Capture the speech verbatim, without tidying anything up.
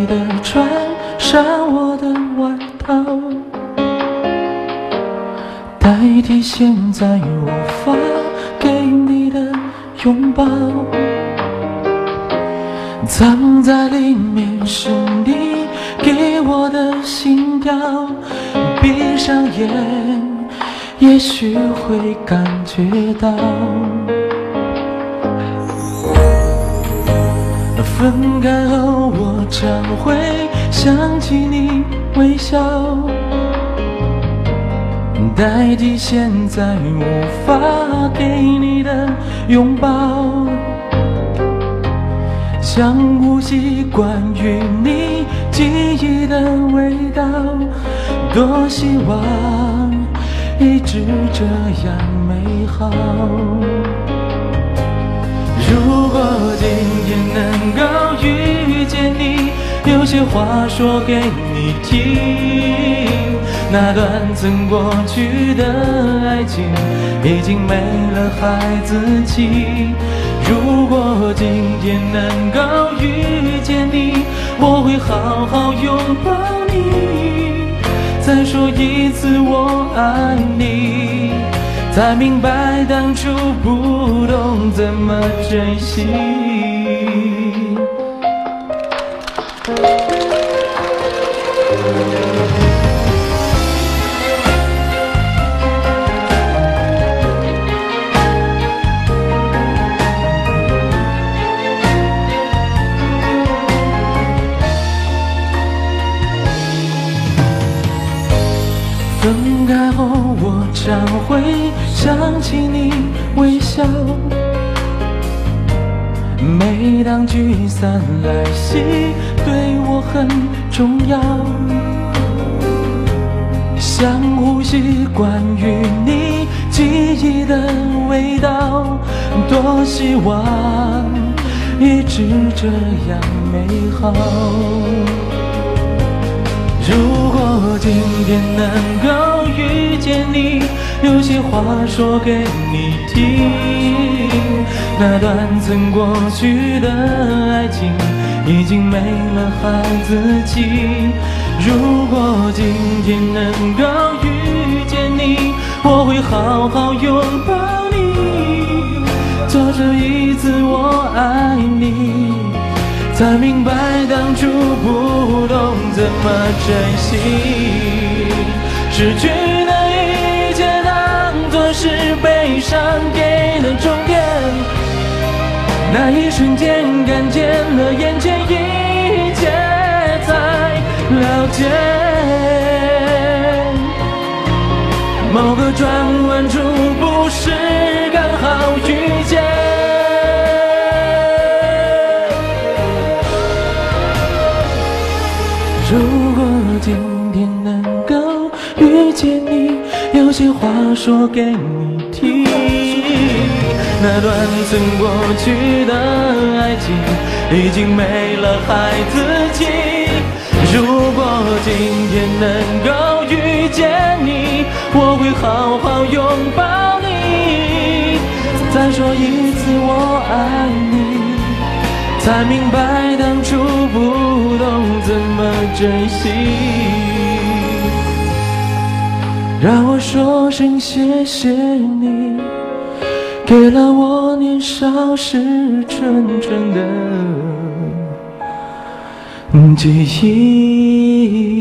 你的船上我的外套，代替现在无法给你的拥抱。藏在里面是你给我的心跳，闭上眼也许会感觉到。 分开后，我常会想起你微笑，代替现在无法给你的拥抱。想呼吸关于你记忆的味道，多希望一直这样美好。 如果今天能够遇见你，有些话说给你听。那段曾过去的爱情，已经没了孩子气。如果今天能够遇见你，我会好好拥抱你，再说一次我爱你。 才明白当初不懂怎么珍惜。分开后，我常会 想起你微笑，每当聚散来袭，对我很重要。想呼吸关于你记忆的味道，多希望一直这样美好。如果今天能够遇见你， 有些话说给你听，那段曾过去的爱情已经没了孩子气。如果今天能够遇见你，我会好好拥抱你，做这一次我爱你，才明白当初不懂怎么珍惜，失去的 是悲伤给了终点，那一瞬间看见了眼前一切，才了解某个转弯处不是刚好遇见。如果今天能够遇见你， 有些话说给你听，那段曾过去的爱情已经没了孩子气。如果今天能够遇见你，我会好好拥抱你，再说一次我爱你，才明白当初不懂怎么珍惜。 让我说声谢谢你，给了我年少时纯纯的记忆。